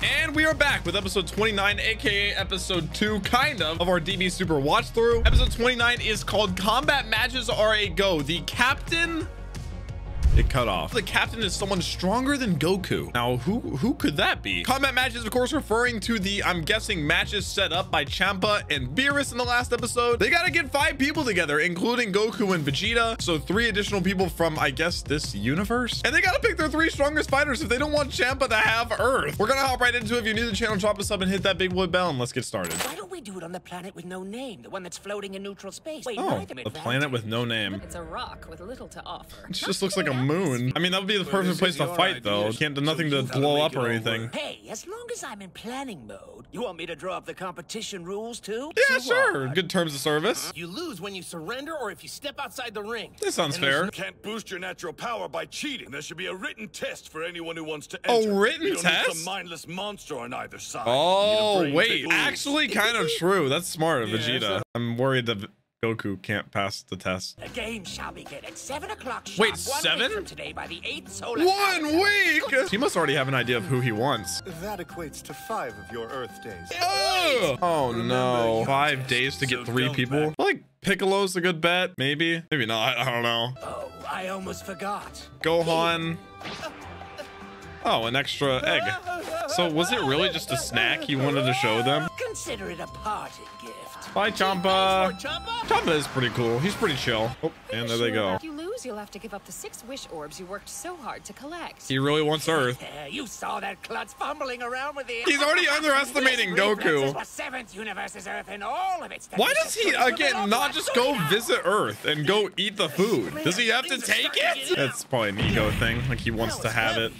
And we are back with episode 29, aka episode 2 kind of our DB Super watch through. Episode 29 is called Combat Matches Are a Go. The captain, it cut off. The captain is someone stronger than Goku. Now who could that be? Combat matches, of course, referring to the, I'm guessing, matches set up by Champa and Beerus in the last episode. They gotta get 5 people together, including Goku and Vegeta, so 3 additional people from, I guess, this universe. And they gotta pick their 3 strongest fighters if they don't want Champa to have Earth. We're gonna hop right into it. If you're new to the channel, drop us up and hit that big wood bell, and let's get started. Why don't we do it on the planet with no name, the one that's floating in neutral space? Wait, oh, the planet with no name. It's a rock with little to offer. It just looks like a moon. I mean, that would be the perfect place to fight, though. Can't do nothing to blow up or anything. Hey, as long as I'm in planning mode, you want me to draw up the competition rules too? Yeah, sure. Good terms of service. You lose when you surrender or if you step outside the ring. That sounds fair. You can't boost your natural power by cheating. There should be a written test for anyone who wants to enter. A written test? Some mindless monster on either side. Oh, wait. Actually, kind of true. That's smart of Vegeta. I'm worried that Goku can't pass the test. The game shall begin at 7 o'clock. Wait, 7? From today by the 8th solar. 1 week. He must already have an idea of who he wants. That equates to 5 of your Earth days. Oh, oh no! 5 days to get 3 people. I like Piccolo's a good bet. Maybe, maybe not. I don't know. Oh, I almost forgot. Gohan. Oh, an extra egg. So was it really just a snack he wanted to show them? Consider it a party gift. Bye, Champa. Champa is pretty cool. He's pretty chill. Oh, and there they go. If you lose, you'll have to give up the 6 wish orbs you worked so hard to collect. He really wants Earth. You saw that klutz fumbling around with the... He's already underestimating Goku. The 7th universe is Earth in all of its... Why does he, again, not just go visit Earth and go eat the food? Does he have to take it? That's probably an ego thing. Like, he wants to have it.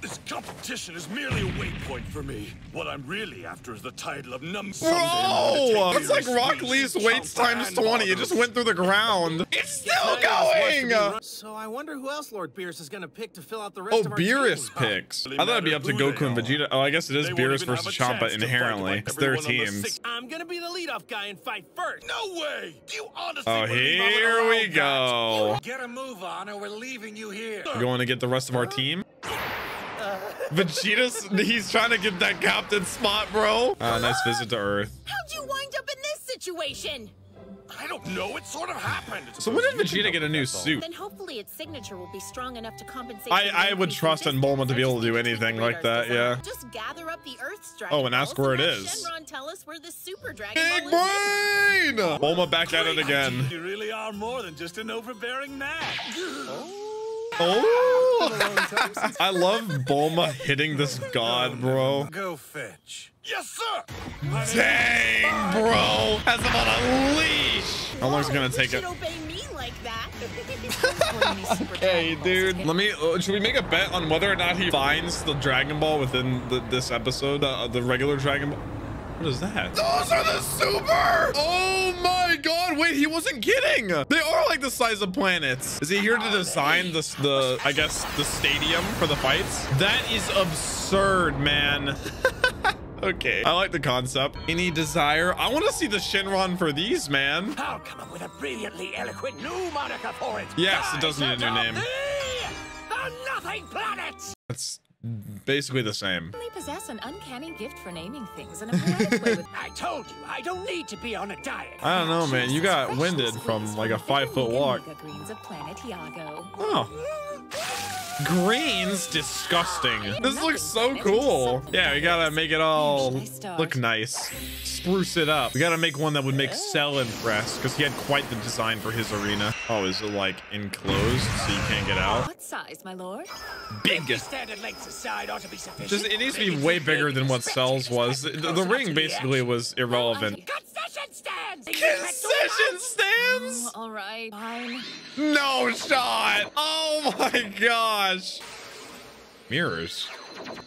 This competition is merely a waypoint for me. What I'm really after is the title of number. Whoa! That's like Rock Lee's weights times 20. It just went through the ground. It's still going! So I wonder who else Lord Beerus is going to pick to fill out the rest of our team. Oh, Beerus picks. I thought it'd be up to Goku and Vegeta. Oh, I guess it is Beerus versus Champa inherently. It's their teams. I'm going to be the leadoff guy and fight first. No way! You honestly... Oh, here we go. Get a move on or we're leaving you here. You want to get the rest of our team? Vegeta's, he's trying to get that captain spot, bro. Nice visit to Earth. How'd you wind up in this situation? I don't know. It sort of happened. So when did Vegeta get a new suit? Then hopefully its signature will be strong enough to compensate. I would trust in Bulma to be able to do anything like that, yeah. Just gather up the Earth's dragon. Oh, and ask where it is. Shenron tell us where the super dragon ball is. Big brain! Bulma back at it again. You really are more than just an overbearing nag. Oh, I love Bulma hitting this god, bro. Go fetch. Yes, sir. Dang, bro. Has him on a leash. How long is it gonna take it? Obey me like that. Okay, dude. Let me. Should we make a bet on whether or not he finds the Dragon Ball within this episode? The regular Dragon Ball. What is that? Those are the super! Oh my god, wait, he wasn't kidding! They are like the size of planets. Is he here to design the I guess, the stadium for the fights? That is absurd, man. Okay, I like the concept. Any desire? I want to see the Shenron for these, man. I'll come up with a brilliantly eloquent new moniker for it. Yes, it does need a new name. The Nothing Planet! That's... basically the same. They possess an uncanny gift for naming things in a poetic way with... I told you, I don't need to be on a diet. I don't know, man. You got winded from like a 5-foot walk. Greens of planet Jaco. Oh. Greens? Disgusting. This looks so cool. Yeah, we gotta make it all look nice. Spruce it up. We gotta make one that would make Cell impressed, because he had quite the design for his arena. Oh, is it like enclosed so you can't get out? What size, my lord? Big. Ought to be sufficient. Just, it needs to be way bigger than what Cell's was. The ring basically was irrelevant. Concession stands! Concession stands? All right, fine. No shot! Oh my gosh! Mirrors.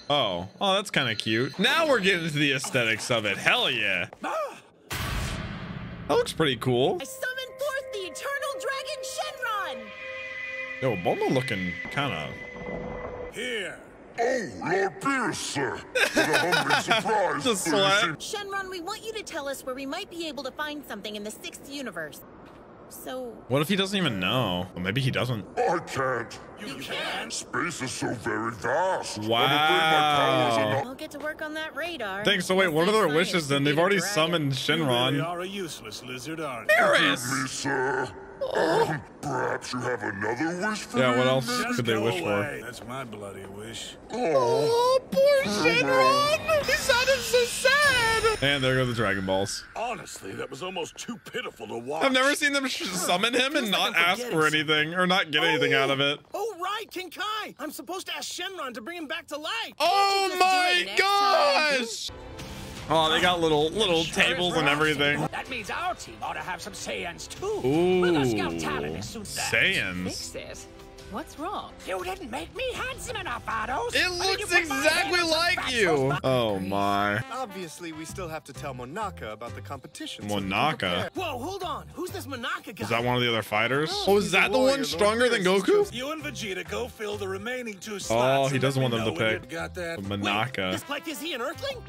Oh, oh, that's kind of cute. Now we're getting to the aesthetics of it. Hell yeah! That looks pretty cool. I summon forth the eternal dragon Shenron. Yo, Bulma looking kind of here. Oh, Lord Beerus, sir. What a humbling surprise. Just Shenron, we want you to tell us where we might be able to find something in the 6th universe. So... what if he doesn't even know? Well, maybe he doesn't. I can't. You can? Space is so very vast. Wow. get to work on that radar. Thanks. So wait, what are their wishes then? They've already summoned Shenron. You are a useless lizard, aren't you? Beerus! Oh. Perhaps you have another wish for me? Yeah, what else could they wish for? That's my bloody wish. Oh, poor Shenron! He sounded so sad! And there go the Dragon Balls. Honestly, that was almost too pitiful to watch. I've never seen them summon him and not ask for anything, or not get anything out of it. Oh, right, King Kai! I'm supposed to ask Shenron to bring him back to life! Oh my gosh! Oh, they got little tables and everything. That means our team ought to have some Saiyans too. Ooh, Saiyans. What's wrong? You didn't make me handsome enough, Otto. It looks exactly like you. Oh my. Obviously, we still have to tell Monaka about the competition. Monaka? Whoa, hold on. Who's this Monaka guy? Is that one of the other fighters? Oh, is that the one stronger than Goku? You and Vegeta go fill the remaining two slots. Oh, he doesn't want them to pick. Monaka. Like, is he an earthling?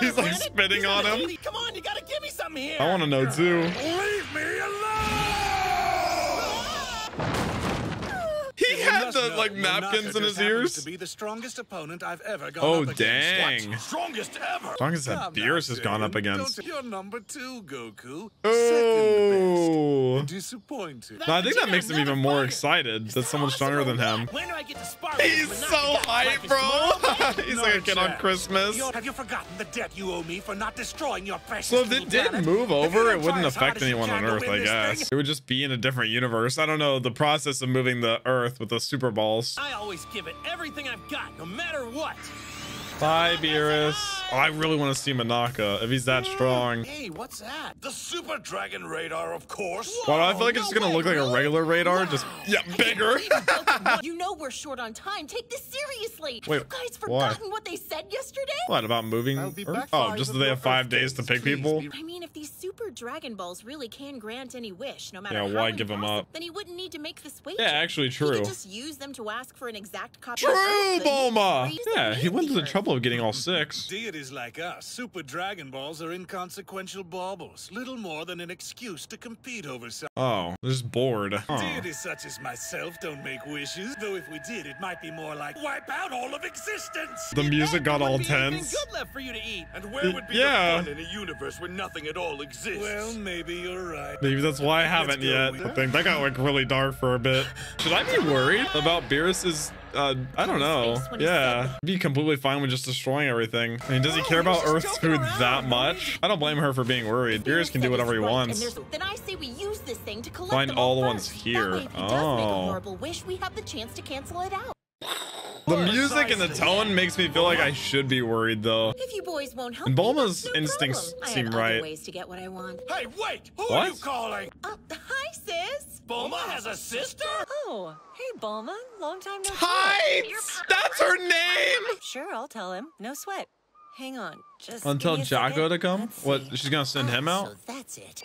He's like spitting on him. Come on, you gotta give me something here. I want to know too. Leave me alone! He had the like napkins in his ears. To be the strongest opponent I've ever gone up against. What? Strongest ever. Strongest that Beerus has gone up against. You're number two, Goku. Oh. Disappointed. No, I think that makes him even more excited that someone's stronger than him. When do I get to spark? He's so hype, bro. He's like a kid on Christmas. Have you forgotten the debt you owe me for not destroying your precious? So if it did move over, it wouldn't affect anyone on Earth, I guess. It would just be in a different universe. I don't know. The process of moving the Earth with the Super Balls. I always give it everything I've got, no matter what. Bye, Beerus. Oh, I really want to see Monaka if he's that strong. Hey, what's that? The Super Dragon Radar, of course. Whoa, well, I feel like it's just gonna look like a regular radar, just bigger. You know we're short on time. Take this seriously. Wait, have you guys forgotten what they said yesterday? What about moving? Oh, just that they have 5 days to pick people. I mean, if these Super Dragon Balls really can grant any wish, no matter why give them up? Then he wouldn't need to make this wait. Yeah, actually, true. He could just use them to ask for an exact copy. True, Bulma. Yeah, he went to the trouble of getting all 6. Deities like us, Super Dragon Balls are inconsequential baubles, little more than an excuse to compete over something. Oh, I'm just bored. Huh. Deities such as myself don't make wishes, though if we did, it might be more like wipe out all of existence. The music got all tense. Good left for you to eat, and where would be the fun in a universe where nothing at all exists? Well, maybe you're right. Maybe that's why I haven't yet. I think that got like really dark for a bit. Should I be worried about Beerus's? I don't know. Yeah, be completely fine with just destroying everything. I mean, does he care about Earth's food that much? I don't blame her for being worried. Beerus can do whatever he wants. Then I say we use this thing to collect find all the ones here. That way, if he does make a horrible wish, we have the chance to cancel it out. The music and the tone makes me feel like I should be worried, though. If you boys won't help, and Bulma's instincts seem right. Ways to get what I want. Hey, wait! Who are you calling? Hi, sis. Bulma has a sister? Oh, hey, Bulma. Long time no see. Hi! That's her name! Sure, I'll tell him. No sweat. Hang on. Just until Jaco to come? What? She's gonna send him out? So that's it.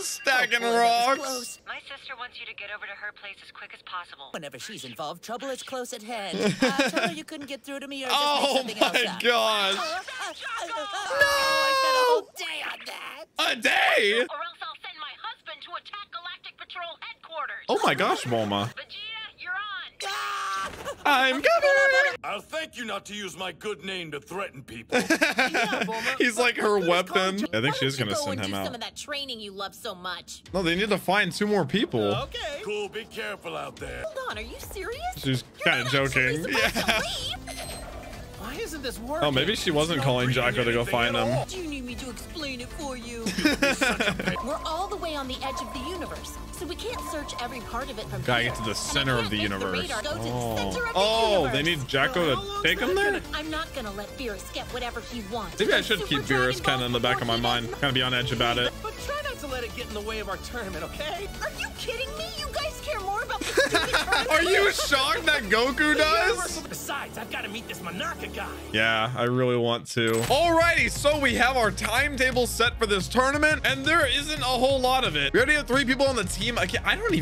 Stacking rocks. My sister wants you to get over to her place as quick as possible. Whenever she's involved, trouble is close at hand. Tell her you couldn't get through to me or just make something else gosh. No! I spent a whole day on that. A day? Or else I'll send my husband to attack Galactic Patrol headquarters. Oh my gosh, Bulma. Vegeta, you're on. I'm coming! I'll thank you not to use my good name to threaten people. He's like her weapon. I think she's gonna send him out. Some of that training you love so much. No, they need to find 2 more people. Okay. Cool, be careful out there. Hold on, are you serious? She's kind of joking. Yeah. Why isn't this working? Oh, maybe she wasn't calling Jaco to go find them. Do you need me to explain it for you? We're all the way on the edge of the universe, so we can't search every part of it from gotta get to the center of the universe. Oh, they need Jaco to take him there? I'm not gonna let Beerus get whatever he wants. Maybe I should keep Beerus kind of in the back of my mind. Kind of be on edge about it. But try not to let it get in the way of our tournament, okay? Are you kidding me? You guys care more about the stupid tournament? Are you shocked that Goku does? Besides, I've got to meet this Monaka guy. Yeah, I really want to. Alrighty, so we have our timetable set for this tournament, and there isn't a whole lot of it. We already have 3 people on the team. I don't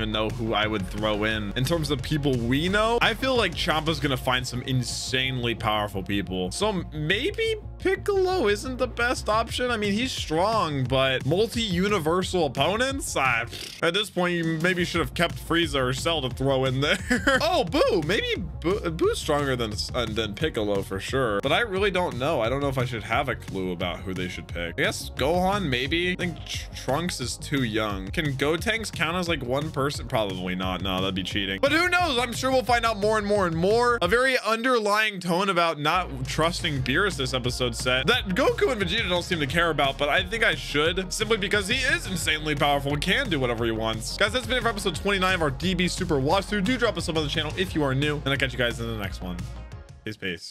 even know who I would throw in terms of people we know. I feel like Champa's gonna find some insanely powerful people. So maybe Piccolo isn't the best option. I mean, he's strong, but it. Multi-universal opponents? At this point, you maybe should have kept Frieza or Cell to throw in there. Oh, Boo. Maybe Boo's stronger than Piccolo for sure. But I really don't know. I don't know if I should have a clue about who they should pick. I guess Gohan, maybe. I think Trunks is too young. Can Gotenks count as like one person? Probably not. No, that'd be cheating. But who knows? I'm sure we'll find out more and more and more. A very underlying tone about not trusting Beerus this episode set that Goku and Vegeta don't seem to care about, but I think I should, simply because he is insanely powerful and can do whatever he wants. Guys, that's been it for episode 29 of our DB Super watch through. Do drop a sub on the channel if you are new, and I'll catch you guys in the next one. Peace.